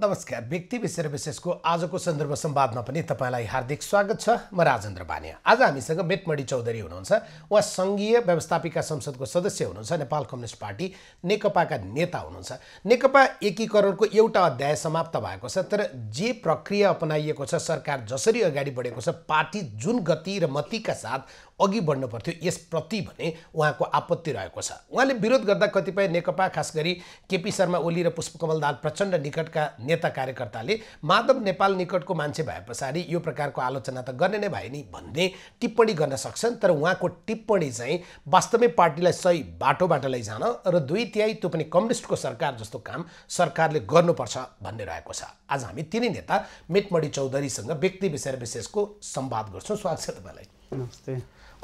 नमस्कार, व्यक्ति विषय विशेषको आजको सन्दर्भ संवादमा पनि तपाईलाई हार्दिक स्वागत छ। म राजेन्द्र बानिया। आज हामीसँग मेटमणि चौधरी हुनुहुन्छ। उहाँ संघीय व्यवस्थापिका संसदको सदस्य हुनुहुन्छ, नेपाल कम्युनिस्ट पार्टी नेकपाका नेता हुनुहुन्छ। नेकपा एकीकरणको एउटा अध्याय समाप्त भएको छ, तर जे प्रक्रिया अपनाइएको छ, सरकार जसरी अगाडि बढेको छ, पार्टी जुन गति र मतिका साथ अघि बढ्नु पर्थ्यो, यसप्रति भने उहाँको आपत्ति रहेको छ। उहाँले विरोध गर्दा कतिपय नेकपा, खास गरी केपी शर्मा ओली र पुष्पकमल दाहाल प्रचण्ड निकटका नेता कार्यकर्ताले माधव नेपाल निकटको मान्छे भए पछाडि यो प्रकारको आलोचना त गर्ने नै भए नि भन्ने टिप्पणी गर्न सक्छन्, तर उहाँको टिप्पणी चाहिँ वास्तवमै पार्टीलाई सही बाटोबाट लैजान र 2/3 त्यो पनि कम्युनिस्टको सरकार जस्तो काम सरकारले गर्नुपर्छ भन्ने रहेको छ। आज हामी तिनै नेता मेटमणि चौधरीसँग व्यक्ति विषय विशेषको संवाद गर्छौँ। स्वागत छ तपाईलाई। नमस्ते।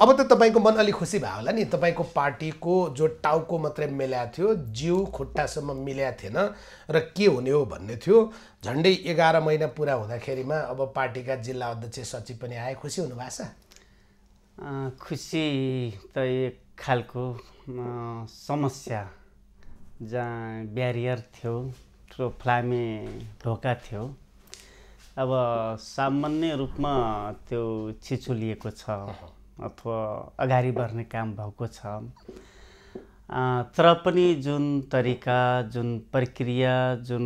अब त तपाईको मन अलि खुसी भयो होला नि, तपाईको पार्टीको जो टाउको मात्रै मिल्या थियो, जिउ खुट्टासम्म मिल्या थिएन र के हुने हो भन्ने थियो। झन्डै 11 महिना पुरा हुँदाखेरिमा अब पार्टीका जिल्ला अध्यक्ष, सचिव पनि आए। खुसी हुनु भएको छ? खुसी त एक खालको समस्या, जहाँ ब्यारियर थियो, ठुलो फ्लामे ढोका थियो। अब सामान्य रूपमा त्यो छिचुलिएको छ अथवा अगाडि बढ्ने काम भएको छ, तर पनि जुन तरिका, जुन प्रक्रिया, जुन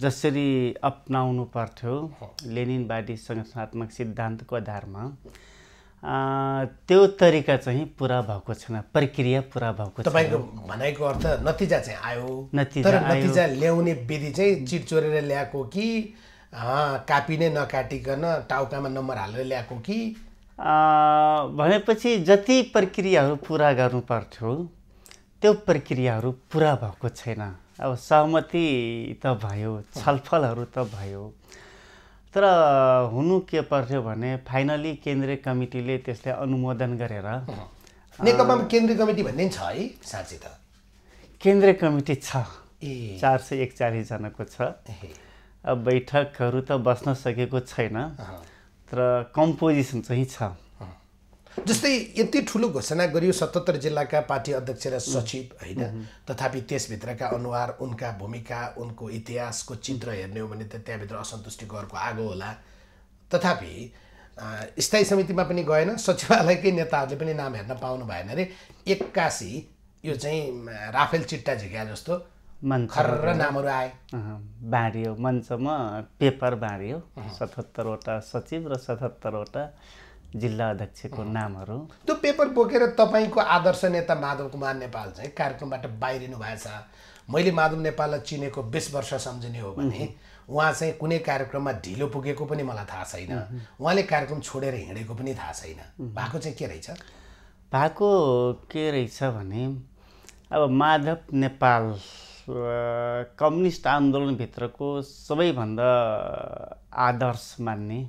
जसरी अपनाउनु पर्थ्यो लेनिनवादी संगठनात्मक सिद्धान्तको आधारमा, त्यो तरिका चाहिँ पुरा भएको छैन, प्रक्रिया पुरा भएको छैन। तपाईको भनाइको अर्थ नतिजा चाहिँ आयो, तर नतिजा ल्याउने विधि चाहिँ चिट चोरेर ल्याएको कि कापिने नकाटिकन टाउकामा नम्बर हालेर ल्याएको कि भनेपछि जति प्रक्रियाहरू पुरा गर्नु पर्थ्यो त्यो प्रक्रियाहरू पुरा भएको छैन। अब सहमति त भयो, छलफलहरू त भयो, तर हुनु के पर्थ्यो भने फाइनली केन्द्रीय कमिटीले त्यसलाई अनुमोदन गरेर। नेकपामा केन्द्रीय कमिटी भन्ने छ है? साँच्चै त केन्द्रीय कमिटी छ, 441 जनाको छ। अब बैठकहरू त बस्न सकेको छैन, तर कम्पोजिसन चाहिँ छ। जस्तै यति ठुलो घोषणा गरियो 77 जिल्लाका पार्टी अध्यक्ष र सचिव, हैन? तथापि त्यसभित्रका अनुहार, उनका भूमिका, उनको इतिहासको चित्र हेर्ने हो भने त त्यहाँभित्र असन्तुष्टिकरको आगो होला। तथापि स्थायी समितिमा पनि गएन, सचिवालयकै नेताहरूले पनि नाम हेर्न पाउनु भएन रे। 81 यो चाहिँ राफेल चिट्टा झिका जस्तो खर्र नामहरू आए, बाँडियो मञ्चमा, पेपर बाँडियो। 77 वटा सचिव र 77 वटा जिल्ला अध्यक्षको नामहरू। त्यो पेपर बोकेर तपाईँको आदर्श नेता माधव कुमार नेपाल चाहिँ कार्यक्रमबाट बाहिरिनु भएछ। मैले माधव नेपाललाई चिनेको 20 वर्ष सम्झिने हो भने उहाँ चाहिँ कुनै कार्यक्रममा ढिलो पुगेको पनि मलाई थाहा छैन, उहाँले कार्यक्रम छोडेर हिँडेको पनि थाहा छैन। भएको चाहिँ के रहेछ? भएको के रहेछ भने अब माधव नेपाल कम्युनिस्ट आन्दोलनभित्रको सबैभन्दा आदर्श मान्ने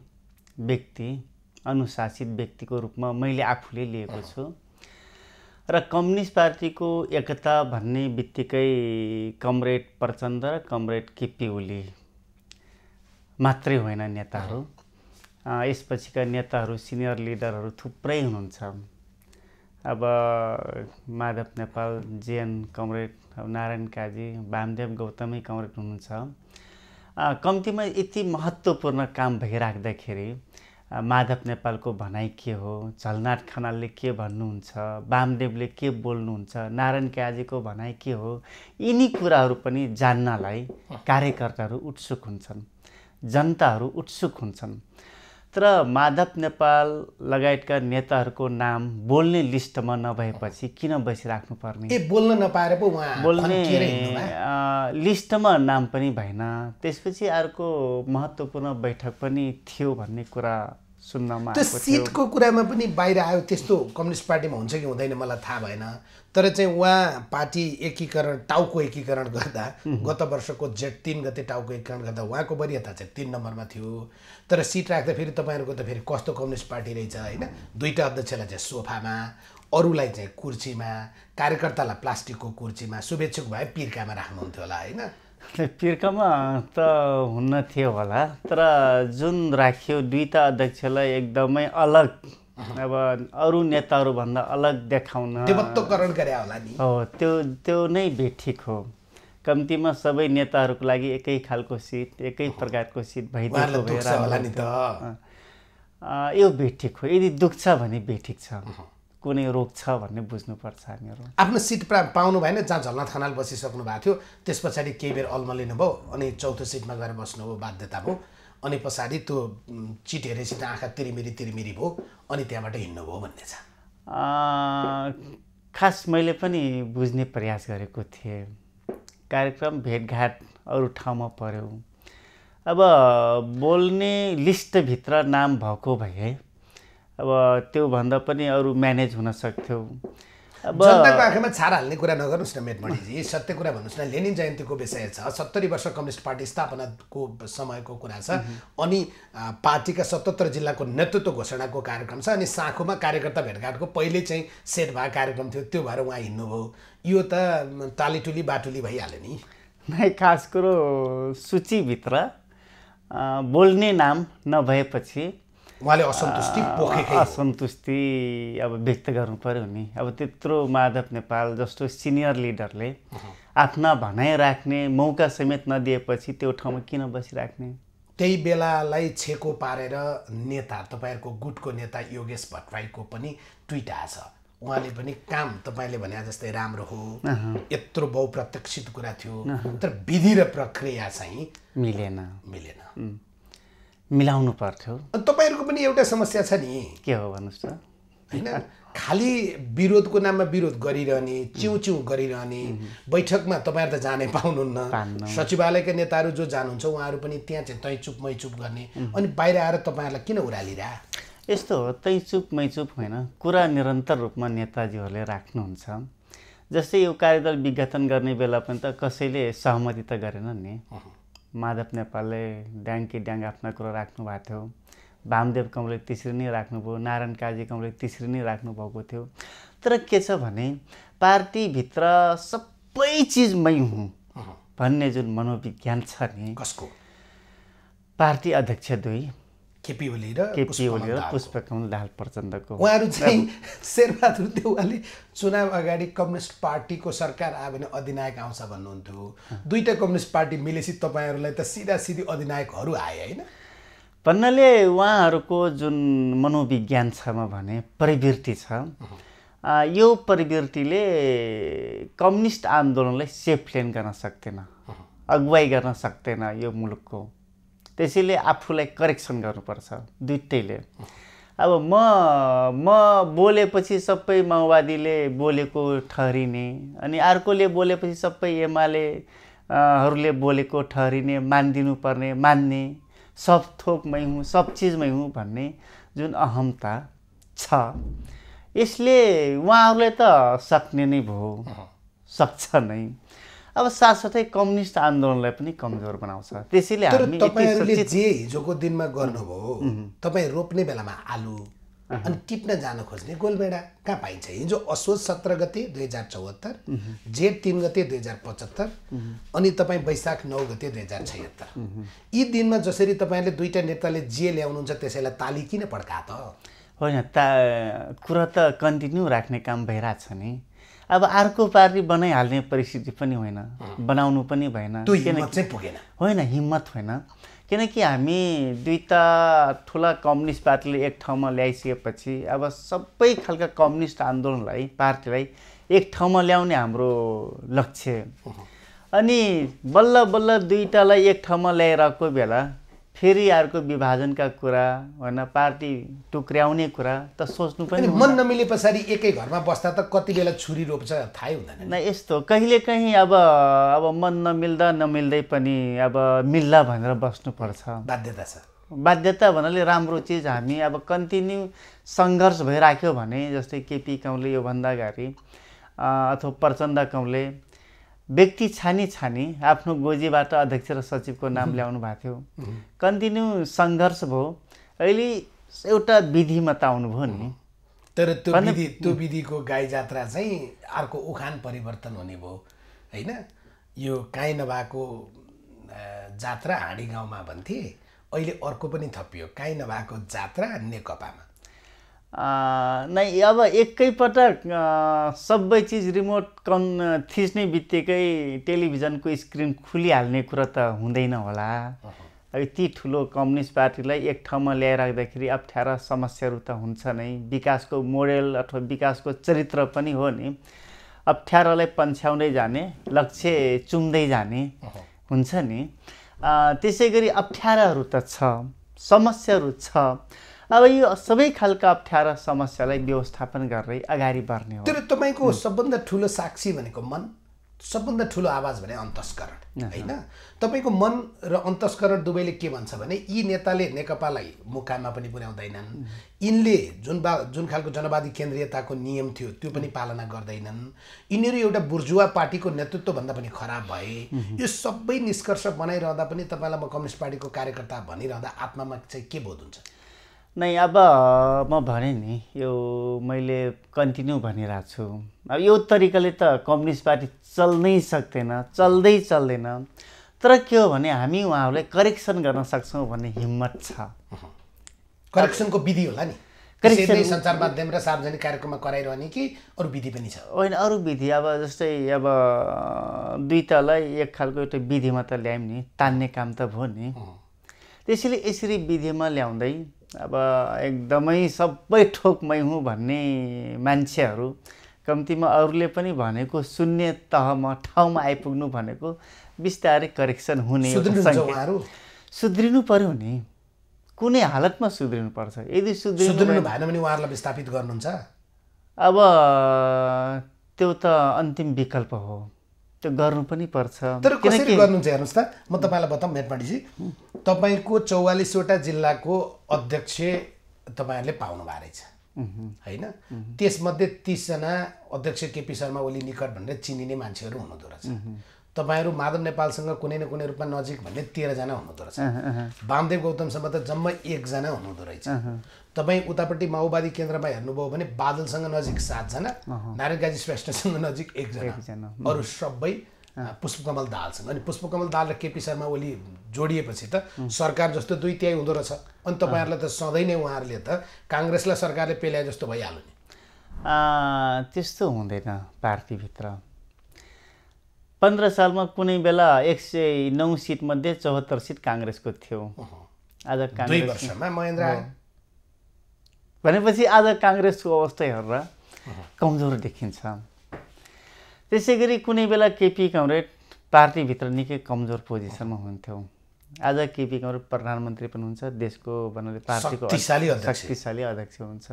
व्यक्ति, अनुशासित व्यक्तिको रूपमा मैले आफूले लिएको छु, र कम्युनिस्ट पार्टीको एकता भन्ने बित्तिकै कमरेड प्रचण्ड र कमरेड केपी ओली मात्रै होइन नेताहरू, यसपछिका नेताहरू, सिनियर लिडरहरू थुप्रै हुनुहुन्छ। अब माधव नेपाल, जेएन कमरेड, नारायण काजी, वामदेव गौतमै कमरेड हुनुहुन्छ। कम्तीमा यति महत्त्वपूर्ण काम भइराख्दाखेरि माधव नेपालको भनाइ के हो, झलनाथ खनालले के भन्नुहुन्छ, वामदेवले के बोल्नुहुन्छ, नारायण काजीको भनाइ के हो, यिनी कुराहरू पनि जान्नलाई कार्यकर्ताहरू उत्सुक हुन्छन्, जनताहरू उत्सुक हुन्छन्। तर माधव नेपाल लगायतका नेताहरूको नाम बोल्ने लिस्टमा नभएपछि किन बसिराख्नुपर्ने? बोल्न नपाएर पो उहाँ बोल्ने लिस्टमा नाम पनि भएन। त्यसपछि अर्को महत्त्वपूर्ण बैठक पनि थियो भन्ने कुरा सुन्नमा आएको थियो। सिटको कुरामा पनि बाहिर आयो, त्यस्तो कम्युनिस्ट पार्टीमा हुन्छ कि हुँदैन मलाई थाहा भएन, तर चाहिँ उहाँ पार्टी एकीकरण, टाउको एकीकरण गर्दा गत वर्षको जेठ 3 गते टाउको एकीकरण गर्दा उहाँको वरियता चाहिँ 3 नम्बरमा थियो, तर सिट राख्दा फेरि तपाईँहरूको त फेरि कस्तो कम्युनिस्ट पार्टी रहेछ, हैन? 2टा अध्यक्षलाई चाहिँ सोफामा, अरूलाई चाहिँ कुर्सीमा, कार्यकर्तालाई प्लास्टिकको कुर्सीमा, शुभेच्छुक भए पिर्कामा राख्नुहुन्थ्यो होला, हैन? पिर्कामा त हुन्न थियो होला, तर जुन राख्यो 2टा अध्यक्षलाई एकदमै अलग, अब अरू नेताहरूभन्दा अलग देखाउन देवत्वकरण गरे होला नि। हो, त्यो नै बेठिक हो। कम्तीमा सबै नेताहरूको लागि एकै खालको सिट एकै प्रकारको सिट भइदिएको भए राम्रो नि त। यो बेठिक हो, यदि दुख्छ भने बेठिक छ, कुनै रोग छ भन्ने बुझ्नुपर्छ हामीहरू। आफ्नो सिट पाउनु भएन, जहाँ झल्ना थानाल बसिसक्नु भएको थियो त्यस पछाडि केही बेर अल्मलिनु भयो अनि चौथो सिटमा गएर बस्नु भयो, बाध्यता भयो, अनि पछाडि त्यो चिट हेरेसित आँखा तिरिमिरी तिरिमिरी भयो अनि त्यहाँबाट हिँड्नु भयो भन्ने छ। खास मैले पनि बुझ्ने प्रयास गरेको थिएँ, कार्यक्रम भेटघाट अरू ठाउँमा पर्यो, अब बोल्ने लिस्टभित्र नाम भएको भए अब त्यो भन्दा पनि अरू म्यानेज हुन सक्थ्यो। अब जनताको आँखामा छारा हाल्ने कुरा नगर्नुस् न मेटमणिजी, सत्य कुरा भन्नुस् न। लेनिन जयन्तीको विषय छ, 70 वर्ष कम्युनिस्ट पार्टी स्थापनाको समयको कुरा छ अनि पार्टीका 77 जिल्लाको नेतृत्व घोषणाको कार्यक्रम छ अनि साँखुमा कार्यकर्ता भेटघाटको पहिले चाहिँ सेट भएको कार्यक्रम थियो, त्यो भएर उहाँ हिँड्नुभयो। यो त तालीटुली बाटुली भइहाल्यो नि। नै खास कुरो सूचीभित्र बोल्ने नाम नभएपछि उहाँले असन्तुष्टि पोखेकै असन्तुष्टि अब व्यक्त गर्नु पर्यो नि। अब त्यत्रो माधव नेपाल जस्तो सिनियर लिडरले आफ्ना भनाइ राख्ने मौका समेत नदिएपछि त्यो ठाउँमा किन बसिराख्ने। त्यही बेलालाई छेको पारेर नेता तपाईँहरूको गुटको नेता योगेश भट्टराईको पनि ट्विट आएछ, उहाँले पनि काम तपाईँले भने जस्तै राम्रो हो, यत्रो बहुप्रत्याशित कुरा थियो तर विधि र प्रक्रिया चाहिँ मिलेन, मिलाउनु पर्थ्यो। तपाईहरुको पनि एउटा समस्या छ नि, के हो भन्नुस् त, हैन खाली विरोधको नाममा विरोध गरिरहने, चिउचिउ गरिरहने, बैठकमा तपाईहरु त जानै पाउनुहुन्न, सचिवालयका नेताहरु जो जानुहुन्छ उहाँहरु पनि त्यहाँ चाहिँ तै चुप मै चुप गर्ने अनि बाहिर आएर तपाईहरुलाई किन उरालिरा। यस्तो हो, तै चुप मै चुप हैन, कुरा निरन्तर रूपमा नेताजीहरुले राख्नुहुन्छ। जस्तै यो कार्यदल विघटन गर्ने बेला पनि त कसैले सहमति त गरेन नि, माधव नेपालले ड्याङ्की ड्याङ आफ्ना कुरा राख्नु भएको थियो, वामदेव कमले त्यसरी नै राख्नुभयो, नारायण काजी कमले त्यसरी नै राख्नुभएको थियो। तर के छ भने पार्टीभित्र सबै चिज मै हुँ भन्ने जुन मनोविज्ञान छ नि, कसको पार्टी अध्यक्ष दुई केपी ओली र पुष्पकमल दाहाल प्रचण्डको, उहाँहरू चाहिँ शेरबहादुर देउवाले चुनाव अगाडि कम्युनिस्ट पार्टीको सरकार आयो भने अधिनायक आउँछ भन्नुहुन्थ्यो, दुईटा कम्युनिस्ट पार्टी मिलेपछि तपाईँहरूलाई त सिधा सिधी अधिनायकहरू आए हैन भन्नाले उहाँहरूको जुन मनोविज्ञान छ भने प्रवृत्ति छ, यो प्रवृत्तिले कम्युनिस्ट आन्दोलनलाई सेफ प्लेन गर्न सक्दैन, अगुवाई गर्न सक्दैन यो मुलुकको, त्यसैले आफूलाई करेक्सन गर्नुपर्छ दुईटैले। अब म बोलेपछि सबै माओवादीले बोलेको ठहरिने अनि अर्कोले बोलेपछि सबै एमाले हरूले बोलेको ठहरिने, मानिदिनुपर्ने मान्ने, सब थोक मै हुँ सब चीज मै हुँ भन्ने जुन अहमता छ यसले उहाँहरूले त सक्ने नै भयो, सक्छ नै। अब साथसाथै कम्युनिस्ट आन्दोलनलाई पनि कमजोर बनाउँछ, त्यसैले हामी तपाईहरुले जे हिजोको दिनमा गर्नुभयो, तपाई रोप्ने बेलामा आलु अनि टिप्न जान खोज्ने गोलबेडा कहाँ पाइन्छ। हिजो असोज 17 गते 2074, जेठ 3 गते 2075 अनि तपाई बैशाख 9 गते 2076, यी दिनमा जसरी तपाईहरुले दुईटा नेताले जे ल्याउनुहुन्छ त्यसैलाई ताली किन पड्का त हैन, कुरा त कन्टिन्यू राख्ने काम भइराछ नि। अब अर्को पार्टी बनाइहाल्ने परिस्थिति पनि होइन, बनाउनु पनि भएन, होइन हिम्मत होइन, किनकि हामी दुईटा ठुला कम्युनिस्ट पार्टीले एक ठाउँमा ल्याइसकेपछि अब सबै खालका कम्युनिस्ट आन्दोलनलाई पार्टीलाई एक ठाउँमा ल्याउने हाम्रो लक्ष्य, अनि बल्ल बल्ल दुईटालाई एक ठाउँमा ल्याइरहेको बेला फेरि अर्को विभाजनका कुरा होइन, पार्टी टुक्र्याउने कुरा त सोच्नु पनि मन नमिले पछाडि एकै घरमा बस्दा त कति बेला छुरी रोप्छ थाहै हुँदैन न। यस्तो कहिलेकाहीँ अब मन नमिल्दै पनि अब मिल्ला भनेर बस्नुपर्छ, बाध्यता छ। बाध्यता भन्नाले राम्रो चिज हामी अब कन्टिन्यू सङ्घर्ष भइराख्यो भने जस्तै केपी कमले योभन्दा अगाडि अथवा प्रचण्ड कमले व्यक्ति छानी छानी आफ्नो गोजीबाट अध्यक्ष र सचिवको नाम ल्याउनु भएको थियो, कन्टिन्यू सङ्घर्ष भयो, अहिले एउटा विधिमता आउनुभयो नि। तर त्यो विधिको गाई जात्रा चाहिँ अर्को उखान परिवर्तन हुने भयो हैन, यो काहीँ नभएको जात्रा हाँडी गाउँमा भन्थे, अहिले अर्को पनि थपियो, काहीँ नभएको जात्रा नेकपामा। नहीं अब एक पटक सब चीज रिमोट कन थिच्ने बित्तिकै टेलिभिजन को स्क्रीन खुलिहाल्ने कुरा त हुँदैन होला। अब ती ठूलो कम्युनिस्ट पार्टीलाई एक ठाउँमा ल्याइराख्दाखेरि अप्ठ्यारा समस्याहरू त हुन्छ नै। विकासको मोडेल अथवा विकासको चरित्र पनि हो नि, अप्ठ्यारालाई पन्छ्याउँदै जाने, लक्ष्य चुम्दै जाने हुन्छ नि। त्यसैगरी अप्ठ्याराहरू त छ, समस्याहरू छ। अब यो सबै खालका अप्ठ्यारा समस्यालाई व्यवस्थापन गर्दै अगाडि बढ्ने हो। तर तपाईको सबभन्दा ठूलो साक्षी भनेको मन, सबभन्दा ठूलो आवाज भने अन्तस्करण हैन। तपाईको मन र अन्तस्करण दुवैले के भन्छ भने यी नेताले नेकपालाई मुकाममा पनि पुर्याउँदैनन्, यिनले जुन खालको जनवादी केन्द्रीयताको नियम थियो त्यो पनि पालना गर्दैनन्, यिनीहरु एउटा बुर्जुवा पार्टीको नेतृत्व भन्दा पनि खराब भए। यो सबै निष्कर्ष बनाइरहँदा पनि तपाईलाई म कम्युनिस्ट पार्टीको कार्यकर्ता भनिरहँदा आत्मामा चाहिँ के बोध हुन्छ? नहीं अब म भने नि यो मैले कन्टिन्यू भनिरा छु, अब यो तरिकाले त कम्युनिस्ट पार्टी चल्नै सक्दैन, चल्दै चल्दैन। तर के हो भने हामी उहाँहरुलाई करेक्सन गर्न सक्छौं भन्ने हिम्मत छ। करेक्सनको विधि होला नि, करेक्सन सञ्चार माध्यम र सार्वजनिक कार्यक्रममा कराइरहने कि अरु विधि पनि छ? हैन अरु विधि, अब जस्तै अब दुईटालाई एक खालको एउटा विधिमा त ल्यायौं नि, तान्ने काम त भयो नि। त्यसैले यसरी विधिमा ल्याउँदै अब एकदमै सबै ठोकमै हुँ भन्ने मान्छेहरू कम्तीमा अरूले पनि भनेको शून्य तहमा ठाउँमा आइपुग्नु भनेको बिस्तारै करेक्सन हुने सुध्रिनु पर्यो नि, कुनै हालतमा सुध्रिनु पर्छ। यदि सुध्रिनु भएन भने उहाँहरूलाई विस्थापित गर्नुहुन्छ। अब त्यो त अन्तिम विकल्प हो, त्यो गर्नु पनि पर्छ। तर कसरी गर्नुहुन्छ हेर्नुस् त, म तपाईलाई बताऊँ मेटमाडीजी, तपाईको 44 वटा जिल्लाको अध्यक्ष तपाईहरुले पाउनु भएको रहेछ हैन। त्यसमध्ये 30 जना अध्यक्ष केपी शर्मा ओली निकट भनेर चिनिने मान्छेहरु हुनुहुँदो रहेछ। तपाईहरु माधव नेपालसँग कुनै न कुनै रूपमा नजिक भन्ने 13 जना हुनुहुँदो रहेछ। बामदेव गौतमसँग त जम्मा 1 जना हुनुहुँदो रहेछ। तपाई उतापट्टि माओवादी केन्द्रमा हेर्नुभयो भने बादलसँग नजिक 7 जना, नारायण गाजी श्रेष्ठसँग नजिक 1 जना, अरु सबै पुष्पकमल दालसँग। अनि पुष्पकमल दाल र केपी शर्मा ओली जोडिएपछि त सरकार जस्तो 2/3 हुँदो रहेछ। अनि तपाईहरुलाई त सधैँ नै उहाँहरुले त कांग्रेसलाई सरकारले पेल्या जस्तो भइहाल्यो नि। त्यस्तो हुँदैन पार्टी भित्र। 15 सालमा कुनै बेला 109 सिट मध्ये 74 सिट कांग्रेसको थियो। आज कांग्रेस 2 वर्षमा महेन्द्र भनेपछि आज कांग्रेसको अवस्था हेरेर कमजोर देखिन्छ। त्यसैगरी कुनै बेला केपी कमरेड पार्टी भित्र निकै कमजोर पोजिसनमा हुन्थ्यो। आज केपी कमरेड प्रधानमन्त्री पनि हुन्छ, देशको भन्नाले पार्टीको शक्तिशाली अध्यक्ष हुन्छ।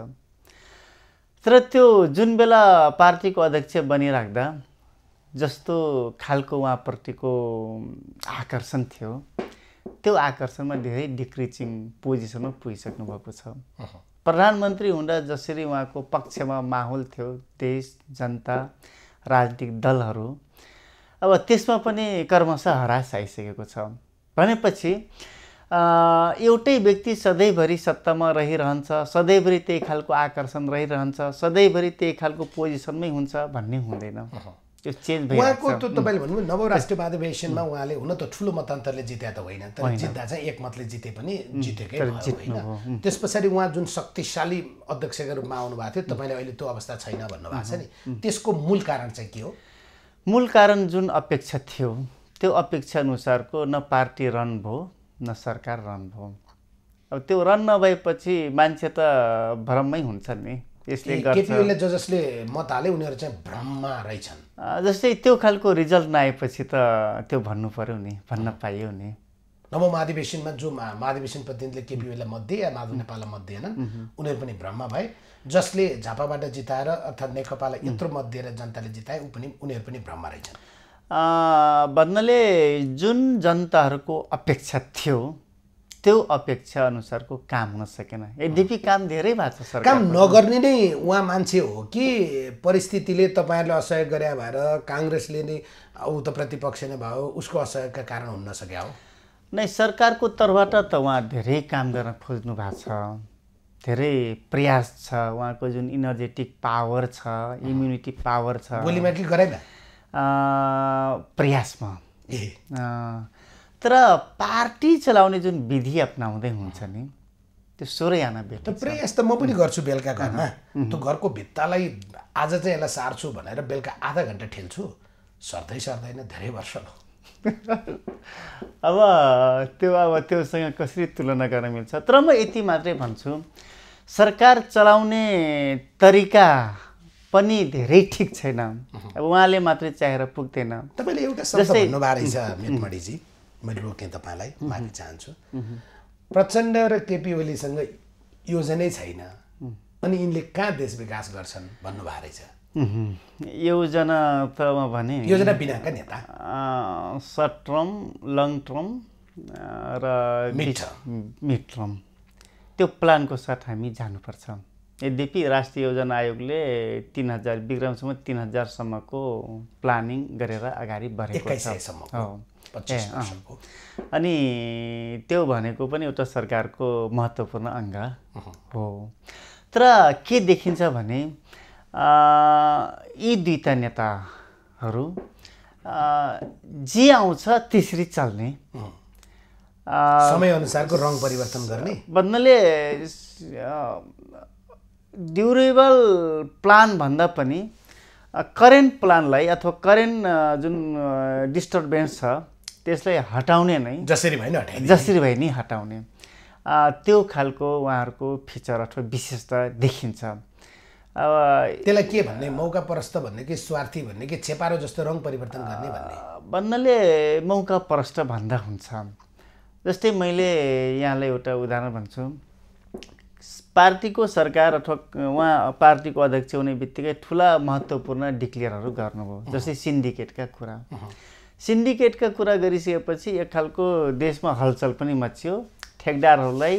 तर त्यो जुन बेला पार्टीको अध्यक्ष बनिराख्दा जस्तो खालको उहाँप्रतिको आकर्षण थियो त्यो आकर्षणमा धेरै डिक्रिजिङ पोजिसनमा पुगिसक्नु भएको छ। प्रधानमन्त्री हुँदा जसरी उहाँको पक्षमा माहौल थियो, देश, जनता, राजनीतिक दलहरू, अब त्यसमा पनि कर्मशः हरास आइसकेको छ। भनेपछि एउटै व्यक्ति सधैँभरि सत्तामा रहिरहन्छ, सधैँभरि त्यही खालको आकर्षण रहिरहन्छ, सधैँभरि त्यही खालको पोजिसनमै हुन्छ भन्ने हुँदैन। त्यो चेन्ज भइरहेको छ। उहाँको त तपाईले भन्नुभयो नव राष्ट्रियवाद अधिवेशनमा उहाँले हुन त ठूलो मतान्तरले जित्या त होइन, तर जित्दा चाहिँ एक मतले जिते पनि जितेकै होइन। त्यसपछि उहाँ जुन शक्तिशाली अध्यक्षका रूपमा आउनु भएको थियो तपाईले अहिले त्यो अवस्था छैन भन्नु भएको छ नि, त्यसको मूल कारण चाहिँ के हो? मूल कारण जुन अपेक्षा थियो त्यो अपेक्षा अनुसारको न पार्टी रन भयो न सरकार रन भयो। अब त्यो रन नभएपछि मान्छे त भ्रममै हुन्छ नि। यसले केपीले जसले मत हाले उनीहरु चाहिँ भ्रममा रहेछन्। जस्तै त्यो खालको रिजल्ट नआएपछि त त्यो भन्नु पर्यो नि, भन्न पाइयो नि। नव महाधिवेशनमा जो महाधिवेशन प्रतिनिधिले केपीले मत दिए, माधव नेपालले मत दिएनन्, उनीहरु पनि भ्रममा भए। जसले झापाबाट जिताएर अर्थात नेकपालाई यत्रो मत दिएर जनताले जिताए उनीहरु पनि भ्रममा रहेछन्। भन्नाले जुन जनताहरुको अपेक्षा थियो त्यो अपेक्षा अनुसारको काम हुन सकेन। यद्यपि काम धेरै भएको छ, सरकार काम नगर्ने नै उहाँ मान्छे हो कि परिस्थितिले तपाईहरुले असहयोग गरे भएर कांग्रेसले नै उत प्रतिपक्ष नै भयो, उसको असहयोगका कारण हुन नसक्या हो? नै सरकारको तर्फबाट त उहाँ धेरै काम गर्न खोज्नु भएको छ, धेरै प्रयास छ, उहाँको जुन एनर्जेटिक पावर छ, इम्युनिटी पावर छ, बोलीमा के गरेन प्रयासमा। तर पार्टी चलाउने जुन विधि अपनाउँदै हुन्छ नि त्यो सोरेयाना बेटा त प्रे यस्तो म पनि गर्छु बेलका घरमा त्यो घरको भित्तालाई आज चाहिँ यसलाई सार्छु भनेर बेलका आधा घण्टा ठेल्छु सर्दै सर्दैन धेरै वर्ष भयो। अब त्योसँग कसरी तुलना गर्न मिल्छ? तर म यति मात्रै भन्छु, सरकार चलाउने तरिका पनि धेरै ठिक छैन। अब उहाँले मात्रै चाहेर पुग्दैन। तपाईले एउटा शब्द भन्नुभएको रहेछ मेतमणि जी, मैले रोक्ने तपाईलाई माग्न चाहन्छु। प्रचण्ड र केपी ओलीसँग योजनै छैन अनि यिनले कहाँ देश विकास गर्छन् भन्नुभएको रहेछ। योजना त म भने योजना बिनाका नेता सर्ट टर्म, लङ टर्म र मिड टर्म त्यो प्लानको साथ हामी जानुपर्छ। यद्यपि राष्ट्रिय योजना आयोगले 3000 विक्रमसम्म 3000सम्मको प्लानिङ गरेर अगाडि बढेको छ। अनि त्यो भनेको पनि एउटा सरकारको महत्त्वपूर्ण अङ्ग हो। तर के देखिन्छ भने यी दुईटा नेताहरू जे आउँछ त्यसरी चल्ने, समय अनुसारको रङ परिवर्तन गर्ने भन्नाले ड्युरेबल प्लान भन्दा पनि करेन्ट प्लानलाई अथवा करेन्ट जुन डिस्टर्बेन्स छ त्यसलाई हटाउने नै, जसरी भए नि हटाउने त्यो खालको उहाँहरूको फिचर अथवा विशेषता देखिन्छ। अब त्यसलाई के भन्ने, मौका परस्त भन्ने कि स्वार्थी भन्ने कि छेपारो जस्तो रङ परिवर्तन गर्ने भन्ने भन्नाले मौका परस्त भन्दा हुन्छ। जस्तै मैले यहाँलाई एउटा उदाहरण भन्छु, पार्टीको सरकार अथवा उहाँ पार्टीको अध्यक्ष हुने बित्तिकै ठुला महत्त्वपूर्ण डिक्लेयरहरू गर्नुभयो। जस्तै सिन्डिकेटका कुरा गरिसकेपछि एक खालको देशमा हलचल पनि मच्यो, ठेकदारहरूलाई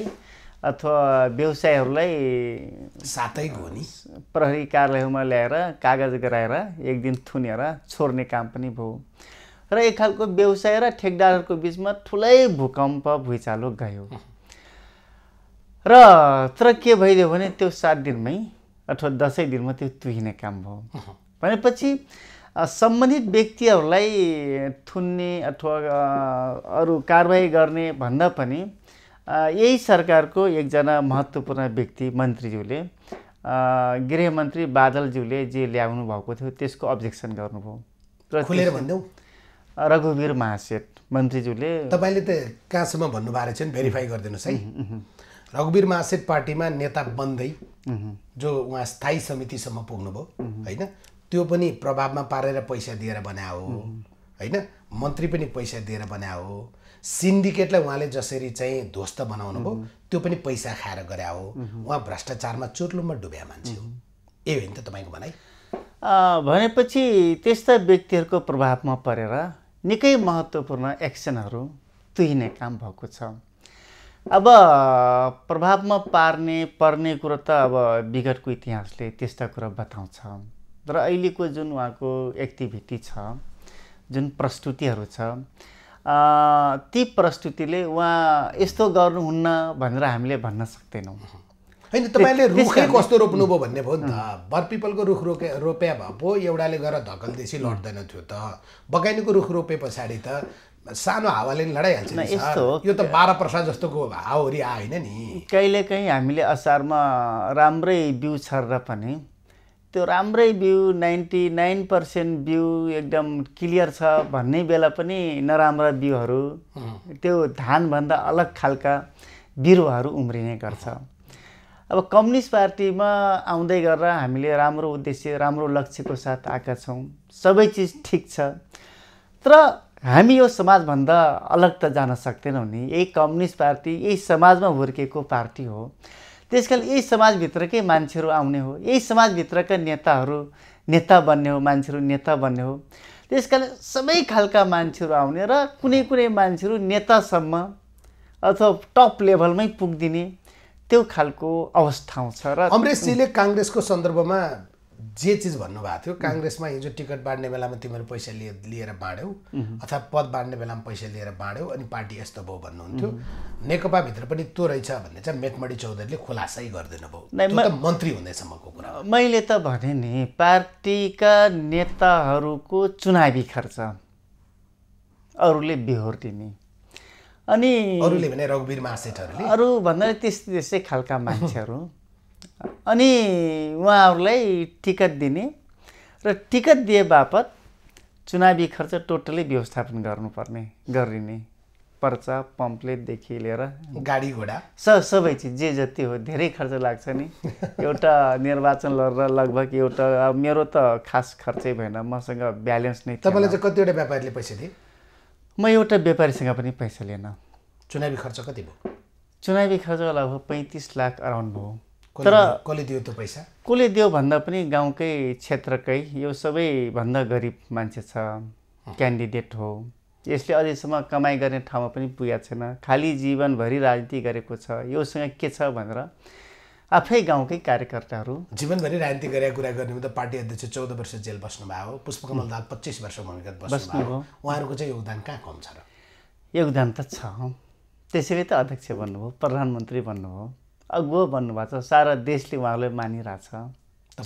अथवा व्यवसायहरूलाई साथै घोनी प्रहरी कार्यालयमा ल्याएर कागज गराएर एक दिन थुनेर छोड्ने काम पनि भयो र एक खालको व्यवसाय र ठेकदारहरूको बिचमा ठुलै भूकम्प भुइँचालो गयो र तर के भइदियो भने त्यो 7 दिनमै अथवा 10 दिनमा त्यो तुहिने काम भयो। भनेपछि सम्बन्धित व्यक्तिहरूलाई थुन्ने अथवा अरू कारबाही गर्ने भन्दा पनि यही सरकारको एकजना महत्त्वपूर्ण व्यक्ति मन्त्रीज्यूले, गृहमन्त्री बादलज्यूले जे ल्याउनु भएको थियो त्यसको अब्जेक्सन गर्नुभयो। खुलेर भन्देऊ रघुवीर महासेठ मन्त्रीज्यूले, तपाईँले त कहाँसम्म भन्नुभएको छ भेरिफाई गरिदिनुहोस् है, रघुवीर महासेठ पार्टीमा नेता बन्दै जो उहाँ स्थायी समितिसम्म पुग्नुभयो होइन, त्यो पनि प्रभावमा पारेर पैसा दिएर बनायो होइन, मन्त्री पनि पैसा दिएर बनायो, सिन्डिकेटलाई उहाँले जसरी चाहिँ ध्वस्त बनाउनु भयो त्यो पनि पैसा खाएर गरे हो, उहाँ भ्रष्टाचारमा चुर्लुममा डुब्या मान्छे हो। यही होइन त तपाईँको भनाइ? भनेपछि त्यस्ता व्यक्तिहरूको प्रभावमा परेर निकै महत्त्वपूर्ण एक्सनहरू तुहिने काम भएको छ। अब प्रभावमा पर्ने कुरो त अब विगतको इतिहासले त्यस्ता कुरा बताउँछ र अहिलेको जुन उहाँको एक्टिभिटी छ, जुन प्रस्तुतिहरू छ, ती प्रस्तुतिले उहाँ यस्तो गर्नुहुन्न भनेर हामीले भन्न सक्दैनौँ होइन। तपाईँले रुखै कस्तो रोप्नु भयो भन्ने भयो नि त, बरपिपलको रुख रोपे भयो एउटाले गएर धकलदेशी लड्दैन थियो त, बगानीको रुख रोपे पछाडि त सानो हावाले लडाइहाल्छ नि। यो त 12% जस्तोको हावाहुरी आएन नि। कहिलेकाहीँ हामीले असारमा राम्रै बिउ छरेर पनि त्यो राम्रै बिउ 99% बिउ एकदम क्लियर छ भन्ने बेला पनि नराम्रा बिउहरू त्यो धानभन्दा अलग खालका बिरुवाहरू उम्रिने गर्छ। अब कम्युनिस्ट पार्टीमा आउँदै गरेर हामीले राम्रो उद्देश्य राम्रो लक्ष्यको साथ आएका छौँ, सबै चिज ठिक छ, तर हामी यो समाजभन्दा अलग त जान सक्दैनौँ नि। यही कम्युनिस्ट पार्टी यही समाजमा हुर्केको पार्टी हो, त्यसकारण यही समाजभित्रकै मान्छेहरू आउने हो, यही समाजभित्रका मान्छेहरू नेता बन्ने हो। त्यसकारण सबै खालका मान्छेहरू आउने र कुनै कुनै मान्छेहरू नेतासम्म अथवा टप लेभलमै पुगिदिने त्यो खालको अवस्था आउँछ। र अमरेशजीले काङ्ग्रेसको सन्दर्भमा जे चिज भन्नुभएको थियो, काङ्ग्रेसमा हिजो टिकट बाँड्ने बेलामा तिमीहरू पैसा लिएर बाँड्यौ अथवा पद बाँड्ने बेलामा पैसा लिएर बाँड्यौ अनि पार्टी यस्तो भयो भन्नुहुन्थ्यो, नेकपाभित्र पनि त्यो रहेछ भन्ने चाहिँ मेतमणि चौधरीले खुलासै गर्दैन भयो। त्यो त मन्त्री हुँदैसम्मको कुरा हो। मैले त भने नि पार्टीका नेताहरूको चुनावी खर्च अरूले बेहोर्दिने अनि अरूले भने रघुवीर महासेठहरूले अरू भन्दा त्यस्तै त्यस्तै खालका मान्छेहरू अनि उहाँहरूलाई टिकट दिने र टिकट दिए बापत चुनावी खर्च टोटली व्यवस्थापन गर्नुपर्ने गरिने पर्चा पम्पलेटदेखि लिएर गाडी घोडा सबै चिज जे जति हो धेरै खर्च लाग्छ नि एउटा निर्वाचन लड्दा लगभग एउटा मेरो त खास खर्चै भएन मसँग ब्यालेन्स नै थियो तपाईले चाहिँ कतिवटा व्यापारीले पैसा दिए म एउटा व्यापारीसँग पनि पैसा लिएन चुनावी खर्च कति भयो चुनावी खर्च लगभग 35 लाख अराउन्ड भयो तर कसले दियो त्यो पैसा कसले दियो भन्दा पनि गाउँकै क्षेत्रकै यो सबै भन्दा गरिब मान्छे छ क्यान्डिडेट हो यसले अझैसम्म कमाई गर्ने ठाउँमा पनि पुगेको छैन खाली जीवनभरि राजनीति गरेको छ योसँग के छ भनेर आफै गाउँकै कार्यकर्ताहरू जीवनभरि राजनीति गरेको कुरा गर्ने हो त पार्टी अध्यक्ष 14 वर्ष जेल बस्नुभयो पुष्पकमल दाहाल 25 वर्ष भूमिगत बस्नुभयो उहाँहरूको चाहिँ योगदान कहाँ कम छ र योगदान त छ त्यसैले त अध्यक्ष बन्नुभयो प्रधानमन्त्री बन्नुभयो अगुवा बन्नुभएको छ सारा देशले उहाँलाई मानिरहेछ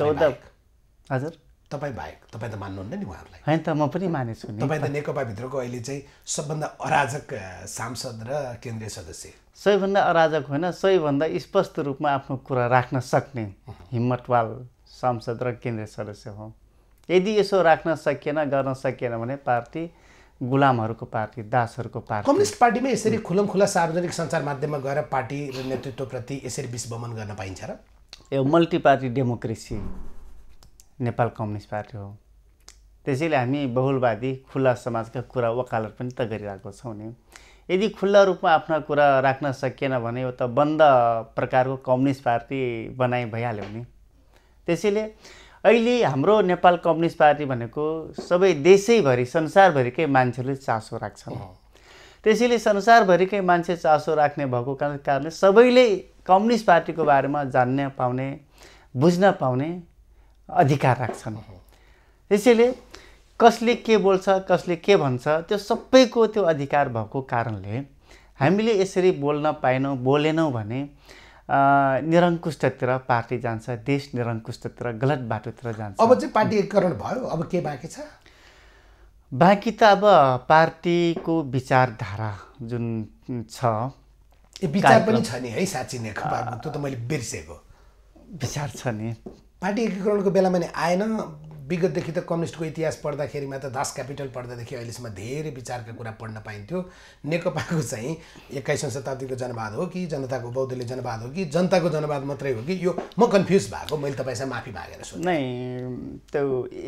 14 हजुर तपाईं बाहेक तपाईं त मान्नुहुन्न नि उहाँहरुलाई हैन त म पनि मानेछु नि तपाईं त नेकपा भित्रको अहिले चाहिँ सबभन्दा अराजक सांसद र केन्द्रीय सदस्य सबैभन्दा अराजक होइन सबैभन्दा स्पष्ट रूपमा आफ्नो कुरा राख्न सक्ने हिम्मतवाल सांसद र केन्द्रीय सदस्य हो यदि यसो राख्न सकिएन गर्न सकिएन भने पार्टी गुलामहरुको पार्टी दासहरुको पार्टी कम्युनिस्ट पार्टीमा यसरी खुलमखुला सार्वजनिक सञ्चार माध्यममा गएर पार्टी र नेतृत्वप्रति यसरी विषबमन गर्न पाइन्छ र यो multi party democracy Nepal communist party हो त्यसैले हामी बहुलवादी खुला समाजका कुरा वकालत पनि त गरिरहेको छौं नि यदि खुला रूपमा आफ्ना कुरा राख्न सकिएन भने यो त बन्द प्रकारको कम्युनिस्ट पार्टी बनाइ भइहाल्यो नि त्यसैले अहिले हाम्रो नेपाल कम्युनिस्ट पार्टी भनेको सबै देशैभरि संसारभरिकै मान्छेले चासो राख्छन् त्यसैले संसारभरिकै मान्छे चासो राख्ने भएको कारणले सबैले कम्युनिस्ट पार्टीको बारेमा जान्न पाउने बुझ्न पाउने अधिकार राख्छन् त्यसैले कसले के बोल्छ कसले के भन्छ त्यो सबैको त्यो अधिकार भएको कारणले हामीले यसरी बोल्न पाएनौ बोलेनौ भने निरंकुशतातिर पार्टी जान्छ देश निरंकुशतातिर गलत बाटोतिर जान्छ अब चाहिँ पार्टी एकीकरण भयो अब के बाँकी छ बाँकी त अब पार्टीको विचारधारा जुन छ ए विचार पनि छ नि है साच्चै नेकपामा त्यो त मैले बिर्सेको विचार छ नि पार्टी एकीकरणको बेलामा नि आएन विगतदेखि त कम्युनिस्टको इतिहास पढ्दाखेरिमा त दास क्यापिटल पढ्दादेखि अहिलेसम्म धेरै विचारका कुरा पढ्न पाइन्थ्यो नेकपाको चाहिँ 21औं शताब्दीको जनवाद हो कि जनताको बौद्धले जनवाद हो कि जनताको जनवाद मात्रै हो कि यो म कन्फ्युज भएको मैले तपाईसँग माफी मागेर सोध्छु नै त्यो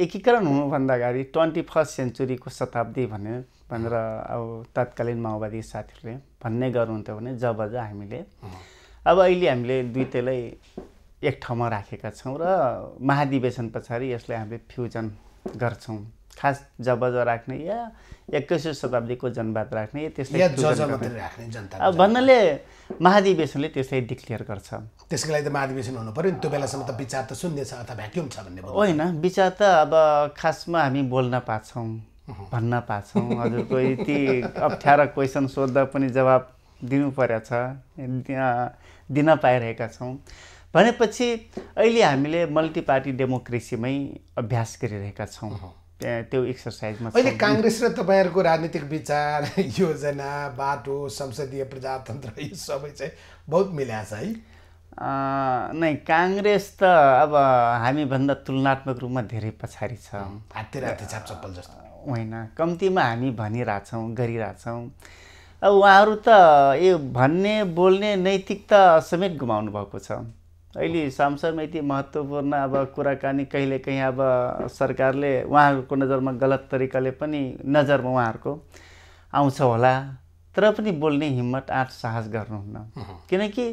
एकीकरण हुनुभन्दा अगाडि 21st सेन्चुरीको शताब्दी भनेर अब तत्कालीन माओवादी साथीहरूले भन्ने गर्नुहुन्थ्यो भने जबज हामीले अब अहिले हामीले दुईटैलाई एक ठाउँमा राखेका छौं र महाधिवेशन पछाडी यसलाई हामीले फ्युजन गर्छौं खास जबज राख्ने या 21औं शताब्दीको जनवाद राख्ने त्यसलाई जज मात्र राख्ने जनता अब भन्नाले महाधिवेशनले त्यसलाई डिक्लेयर गर्छ त्यसको लागि त महाधिवेशन हुनु पर्यो नि त्यो बेलासम्म त विचार त शून्य छ अथवा भ्याक्युम छ भन्ने भयो हैन विचार त अब खासमा हामी बोल्न पाछौं भन्न पाछौं हजुरको यति अप्ठ्यारो क्वेशन सोध्दा पनि जवाब दिनु पर्याछ दिन पाइरहेका छौं भनेपछि अहिले हामीले मल्टी पार्टी डेमोक्रेसीमै अभ्यास गरिरहेका छौं त्यो एक्सरसाइजमा अहिले कांग्रेस र तपाईहरुको राजनीतिक विचार योजना बाटो संसदीय प्रजातन्त्र यो सबै चाहिँ बहुत मिलेछ है नै कांग्रेस त अब हामी भन्दा तुलनात्मक रूपमा धेरै पछाडी छ हाते राते छाप चप्पल जस्तो होइन कम्तिमा हामी भनिराछौं गरिराछौं अब उहाँहरु त यो भन्ने बोल्ने नैतिकता समेत गुमाउनु भएको छ अहिले सांसदमा यति महत्त्वपूर्ण अब कुराकानी कहिलेकाहीँ अब सरकारले उहाँहरूको नजरमा गलत तरिकाले पनि नजरमा उहाँहरूको आउँछ होला तर पनि बोल्ने हिम्मत आँट साहस गर्नुहुन्न किनकि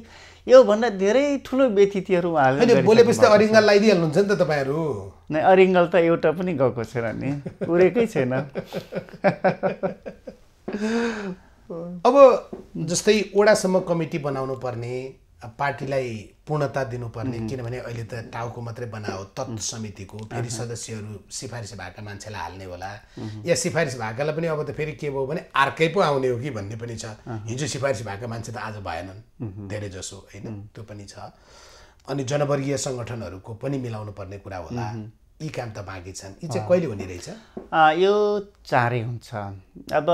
यो भन्दा धेरै ठुलो व्यतिथिहरू उहाँहरूले बोलेपछि त अरिङ्गल लगाइदिहाल्नुहुन्छ नि त तपाईहरू नै अरिङ्गल त एउटा पनि गएको छैन नि पुरेकै छैन अब जस्तै ओडासम्म कमिटी बनाउनु पर्ने पार्टीलाई पूर्णता दिनुपर्ने किनभने अहिले त टाउको मात्रै बनाओ तत् समितिको फेरि सदस्यहरू सिफारिस भएका मान्छेलाई हाल्ने होला या सिफारिस भएकालाई पनि अब त फेरि के भयो भने अर्कै पो आउने हो कि भन्ने पनि छ हिजो सिफारिस भएका मान्छे त आज भएनन् धेरै जसो हैन त्यो पनि छ अनि जनवर्गीय संगठनहरुको पनि मिलाउनु पर्ने कुरा होला यी काम त बाँकी छन्, यी चाहिँ कहिले हुने रहेछ? यो चाँडै हुन्छ। अब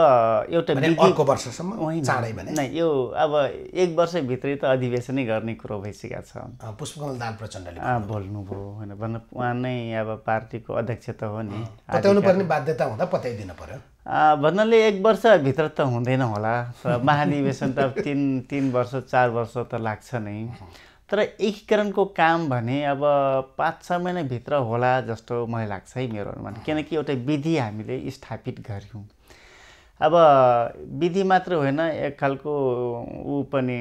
एउटा अर्को वर्षसम्म चाँडै भने नै यो अब एक वर्षभित्रै त अधिवेशनै गर्ने कुरो भइसकेको छ। पुष्पकमल दाहाल प्रचण्डले बोल्नुभयो होइन, भन्नु उहाँ नै अब पार्टीको अध्यक्ष त हो नि, पत्याउनु पर्ने बाध्यता हुँदा पत्याइदिनु पर्यो भन्नाले एक वर्षभित्र त हुँदैन होला। महाधिवेशन त तीन वर्ष 4 वर्ष त लाग्छ नै, तर एकीकरणको काम भने अब 5-6 महिनाभित्र होला जस्तो मलाई लाग्छ है मेरो अनुमान। किनकि एउटा विधि हामीले स्थापित गऱ्यौँ, अब विधि मात्र होइन एक खालको ऊ पनि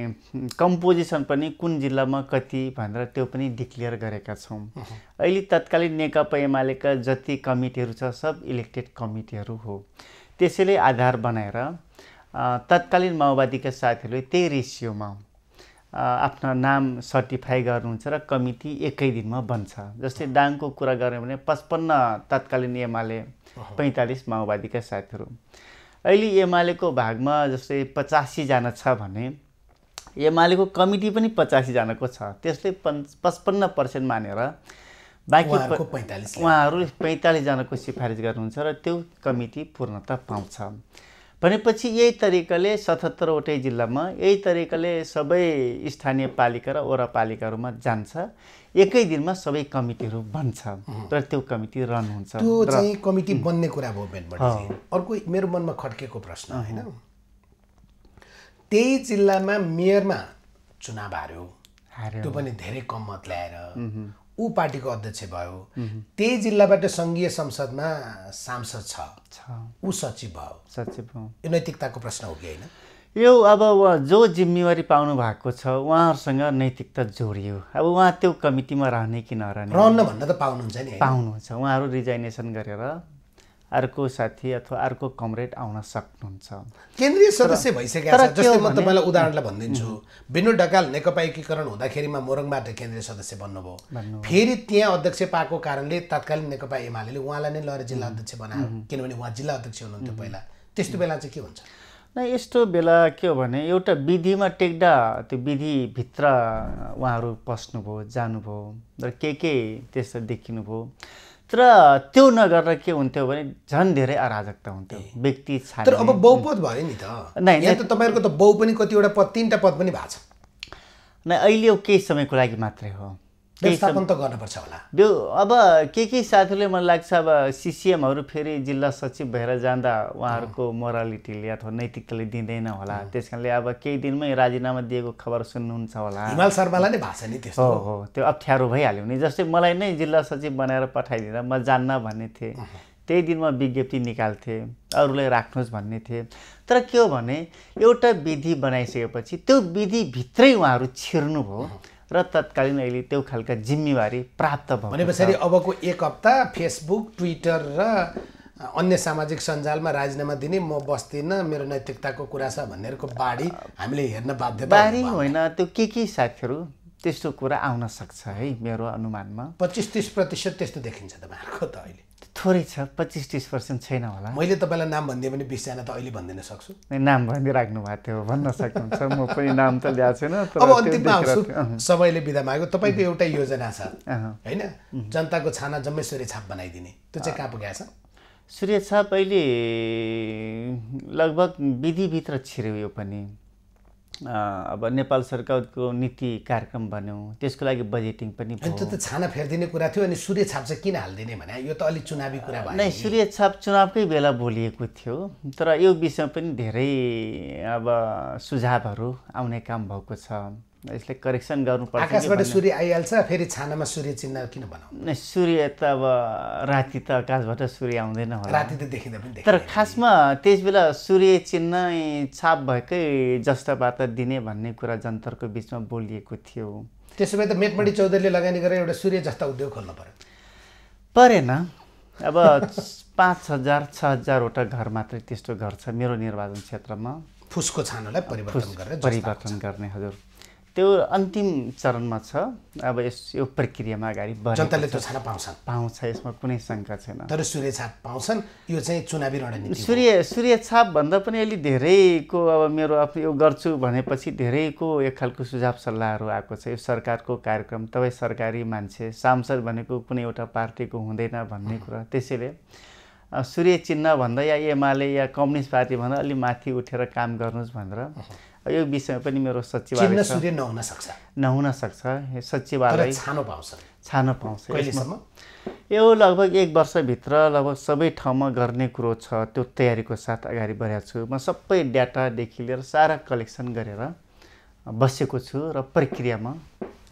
कम्पोजिसन पनि कुन जिल्लामा कति भनेर त्यो पनि डिक्लेयर गरेका छौँ। अहिले तत्कालीन नेकपा एमालेका जति कमिटीहरू छ सब इलेक्टेड कमिटीहरू हो, त्यसैले आधार बनाएर तत्कालीन माओवादीका साथीहरूले त्यही रेसियोमा आफ्नो नाम सर्टिफाई गर्नुहुन्छ र कमिटी एकै दिनमा बन्छ। जस्तै डाङको कुरा गऱ्यौँ भने 55 तत्कालीन एमाले, 45 माओवादीका साथीहरू। अहिले एमालेको भागमा जस्तै 85 जना छ भने एमालेको कमिटी पनि 85 जनाको छ, त्यसले 55% मानेर बाँकी 45 उहाँहरू 45 जनाको सिफारिस गर्नुहुन्छ र त्यो कमिटी पूर्णता पाउँछ। भनेपछि यही तरिकाले 77वटै जिल्लामा यही तरिकाले सबै स्थानीय पालिका र वडापालिकाहरूमा जान्छ, एकै दिनमा सबै कमिटीहरू बन्छ र त्यो कमिटी रन हुन्छ। त्यो चाहिँ कमिटी बन्ने कुरा भयो मेनबाट चाहिँ। अर्को मेरो मनमा खड्केको प्रश्न हैन, त्यही जिल्लामा मेयरमा चुनाव हार्यो, त्यो पनि धेरै कम मत ल्याएर ऊ पार्टीको अध्यक्ष भयो, त्यही जिल्लाबाट संघीय संसदमा सांसद छ, ऊ सचिव भयो, यो नैतिकताको प्रश्न हो कि हैन? यो अब जो जिम्मेवारी पाउनु भएको छ उहाँहरूसँग नैतिकता जोडियो। अब उहाँ त्यो कमिटीमा रहने कि नरहने रहन्न भन्दा त पाउनुहुन्छ नि, पाउनुहुन्छ। उहाँहरू रिजाइनेसन गरेर अर्को साथी अथवा अर्को कमरेड आउन सक्नुहुन्छ, केन्द्रीय सदस्य भइसकेका छ। जस्तै म तपाईलाई उदाहरणले भन्दिन्छु, बिनु ढकाल नेकपा एकीकरण हुँदाखेरिमा मोरङबाट केन्द्रीय सदस्य बन्नुभयो, फेरि त्यहाँ अध्यक्ष पाएको कारणले तत्कालीन नेकपा एमालेले उहाँलाई नै लहरे जिल्ला अध्यक्ष बनायो, किनभने उहाँ जिल्ला अध्यक्ष हुनुहुन्थ्यो पहिला। त्यस्तो बेला चाहिँ के हुन्छ? यस्तो बेला के हो भने एउटा विधिमा टेक्दा त्यो विधिभित्र उहाँहरू पस्नुभयो, जानुभयो र के त्यस्तो देखिनुभयो। तर त्यो नगरेर के हुन्थ्यो भने झन् धेरै अराजकता हुन्थ्यो, व्यक्ति छाने। तर अब बहुपद भयो नि त, यहाँ त तपाईहरुको त बहु पनि कतिवटा पद, 3टा पद पनि भएको छ न। अहिले यो केही समयको लागि मात्रै हो, स्थापन त गर्नुपर्छ होला। यो अब के साथीहरूले मलाई लाग्छ अब सिसिएमहरु फेरि जिल्ला सचिव भएर जाँदा उहाँहरूको मोरालिटीले अथवा नैतिकताले दिँदैन होला, त्यसकारणले अब केही दिनमै राजीनामा दिएको खबर सुन्नुहुन्छ होला। हिमाल शर्मालाई नै भाषा नि त्यस्तो हो, त्यो अप्ठ्यारो भइहाल्यो नि। जस्तै मलाई नै जिल्ला सचिव बनाएर पठाइदिँदा म जान्न भन्ने थिएँ, त्यही दिनमा विज्ञप्ति निकाल्थे, अरूलाई राख्नुहोस् भन्ने थिए। तर के हो भने एउटा विधि बनाइसकेपछि त्यो विधिभित्रै उहाँहरू छिर्नुभयो र तत्कालीन अहिले त्यो खालका जिम्मेवारी प्राप्त भयो। भनेपछि अबको 1 हप्ता फेसबुक, ट्विटर र अन्य सामाजिक सञ्जालमा राजीनामा दिने, म बस्दिनँ, मेरो नैतिकताको कुरा छ भन्नेहरूको बाढी हामीले हेर्न बाध्यता बाढी होइन। त्यो के साथीहरू त्यस्तो कुरा आउन सक्छ है मेरो अनुमानमा। 25-30% त्यस्तो देखिन्छ तपाईँहरूको त? अहिले थोरै छ, 25-30% छैन होला। मैले तपाईँलाई नाम भनिदिएँ भने 20 जना त अहिले भनिदिन सक्छु। नाम भनिराख्नु भएको थियो, भन्न सक्नुहुन्छ, म पनि नाम त ल्याएको छैन। अब अन्तिममा आउँछु, सबैले बिदा माग्यो। तपाईँको एउटा योजना छ होइन, जनताको छाना जम्मै सूर्यछाप बनाइदिने, त्यो चाहिँ कहाँ पुगेको छ? सूर्यछाप अहिले लगभग विधिभित्र छिर्यो। यो पनि अब नेपाल सरकारको नीति कार्यक्रम भन्यौँ, त्यसको लागि बजेटिङ पनि भयो। त्यो त छाना फेर्दिने कुरा थियो, अनि सूर्य छाप चाहिँ किन हाल्दिने भने यो त अलि चुनावी कुरा भयो। नै सूर्य छाप चुनावकै बेला बोलिएको थियो, तर यो विषयमा पनि धेरै अब सुझावहरू आउने काम भएको छ, यसले करेक्सन गर्नुपर्छ। आकाशबाट सूर्य आइहाल्छ, फेरि छानामा सूर्य चिन्ह किन बनाउनु? नै सूर्य त अब राति त आकाशबाट सूर्य आउँदैन होला, राति त देखिँदा पनि देखिन्छ। तर खासमा त्यस बेला सूर्य चिन्ह छाप भएकै जस्ताबाट दिने भन्ने कुरा जन्तरको बिचमा बोलिएको थियो। त्यसो भए त मेटमणि चौधरीले लगानी गरेर एउटा सूर्य जस्ता उद्योग खोल्न परेन? अब 5000-6000वटा घर मात्रै त्यस्तो घर छ मेरो निर्वाचन क्षेत्रमा। फुसको छानालाई परिवर्तन गर्ने, हजुर, त्यो अन्तिम चरणमा छ। अब यस यो प्रक्रियामा अगाडि बढ्छ। जनताले त्यो छाना पाउँछन्, पाउँछ, यसमा कुनै शंका छैन। तर सूर्यछाप पाउँछन्, यो चाहिँ चुनावी रणनीति। सूर्यछाप भन्दा पनि अलि धेरैको अब मेरो आफ्नो यो गर्छु भनेपछि धेरैको एक खालको सुझाव सल्लाहहरू आएको छ। यो सरकारको कार्यक्रम, तपाई सरकारी मान्छे, सांसद भनेको कुनै एउटा पार्टीको हुँदैन भन्ने कुरा। त्यसैले सूर्य चिन्ह भन्दा या एमाले या कम्युनिस्ट पार्टी भन्दा अलि माथि उठेर काम गर्नुस् भनेर यो विषयमा पनि मेरो सचिवालय चिन्ह सूर्य नहुन सक्छ। सचिवालय छानो पाउँछ। कहिलेसम्म? यो लगभग एक वर्षभित्र लगभग सबै ठाउँमा गर्ने कुरो छ। त्यो तयारीको साथ अगाडि बढेको छु। म सबै डाटादेखि लिएर सारा कलेक्सन गरेर बसेको छु र प्रक्रियामा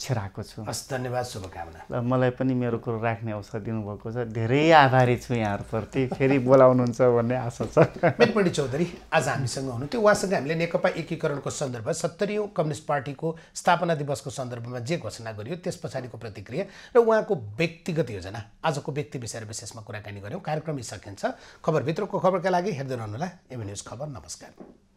छिराएको छु। हस्, धन्यवाद, शुभकामना। र मलाई पनि मेरो कुरो राख्ने अवसर दिनुभएको छ, धेरै आभारी छु यहाँहरूप्रति। फेरि बोलाउनुहुन्छ भन्ने आशा छ। मेटमणि चौधरी आज हामीसँग हुनुहुन्थ्यो। उहाँसँग हामीले नेकपा एकीकरणको सन्दर्भ 70औं कम्युनिस्ट पार्टीको स्थापना दिवसको सन्दर्भमा जे घोषणा गरियो त्यस पछाडिको प्रतिक्रिया र उहाँको व्यक्तिगत योजना, आजको व्यक्ति विषय विशेषमा कुराकानी गऱ्यौँ। कार्यक्रम सकिन्छ। खबरभित्रको खबरका लागि हेर्दै रहनुहोला एबी न्युज खबर। नमस्कार।